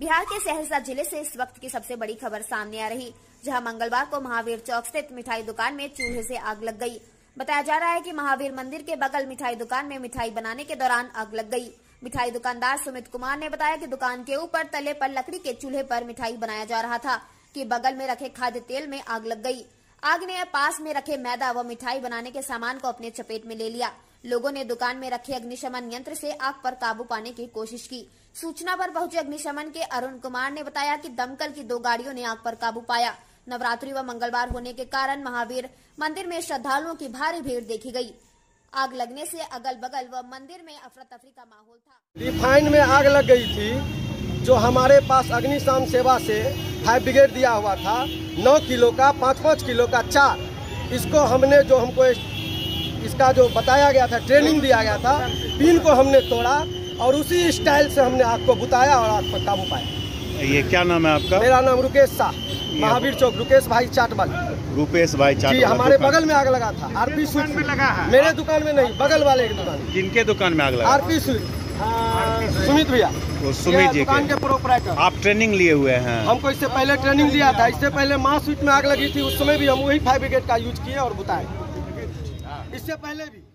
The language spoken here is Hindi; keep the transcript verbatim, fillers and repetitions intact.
बिहार के सहरसा जिले से इस वक्त की सबसे बड़ी खबर सामने आ रही, जहां मंगलवार को महावीर चौक स्थित मिठाई दुकान में चूल्हे से आग लग गई। बताया जा रहा है कि महावीर मंदिर के बगल मिठाई दुकान में मिठाई बनाने के दौरान आग लग गई। मिठाई दुकानदार सुमित कुमार ने बताया कि दुकान के ऊपर तले पर लकड़ी के चूल्हे पर मिठाई बनाया जा रहा था कि बगल में रखे खाद्य तेल में आग लग गई। आग ने पास में रखे मैदा व मिठाई बनाने के सामान को अपने चपेट में ले लिया। लोगों ने दुकान में रखे अग्निशमन यंत्र से आग पर काबू पाने की कोशिश की। सूचना पर पहुंचे अग्निशमन के अरुण कुमार ने बताया कि दमकल की दो गाड़ियों ने आग पर काबू पाया। नवरात्रि व मंगलवार होने के कारण महावीर मंदिर में श्रद्धालुओं की भारी भीड़ देखी गई। आग लगने से अगल बगल व मंदिर में अफरा तफरी का माहौल था। रिफाइन में आग लग गई थी, जो हमारे पास अग्निशमन सेवा से फायर ब्रिगेड दिया हुआ था। नौ किलो का पाँच पाँच किलो का चार, इसको हमने जो हमको इसका जो बताया गया था, ट्रेनिंग दिया गया था, पिन को हमने तोड़ा और उसी स्टाइल से हमने आग को बुताया और आग पर काबू पाया। ये क्या नाम है आपका? मेरा नाम रूपेश शाह, महावीर चौक, रूपेश भाई चाटवाल। रूपेश भाई चाटवाल जी, हमारे बगल में आग लगा था। आरती स्वीट में लगा है, मेरे दुकान में नहीं, बगल वाले की दुकान। जिनके दुकान में आग लगा? आरती स्वीट, सुमित भैया। तो सुमित जी दुकान के प्रोपराइटर। आप ट्रेनिंग लिए हुए हैं? हमको इससे पहले ट्रेनिंग लिया था। इससे पहले माँ स्वीट में आग लगी थी, उस समय भी हम वही फायर ब्रिगेड का यूज किए और बुताए। इससे पहले भी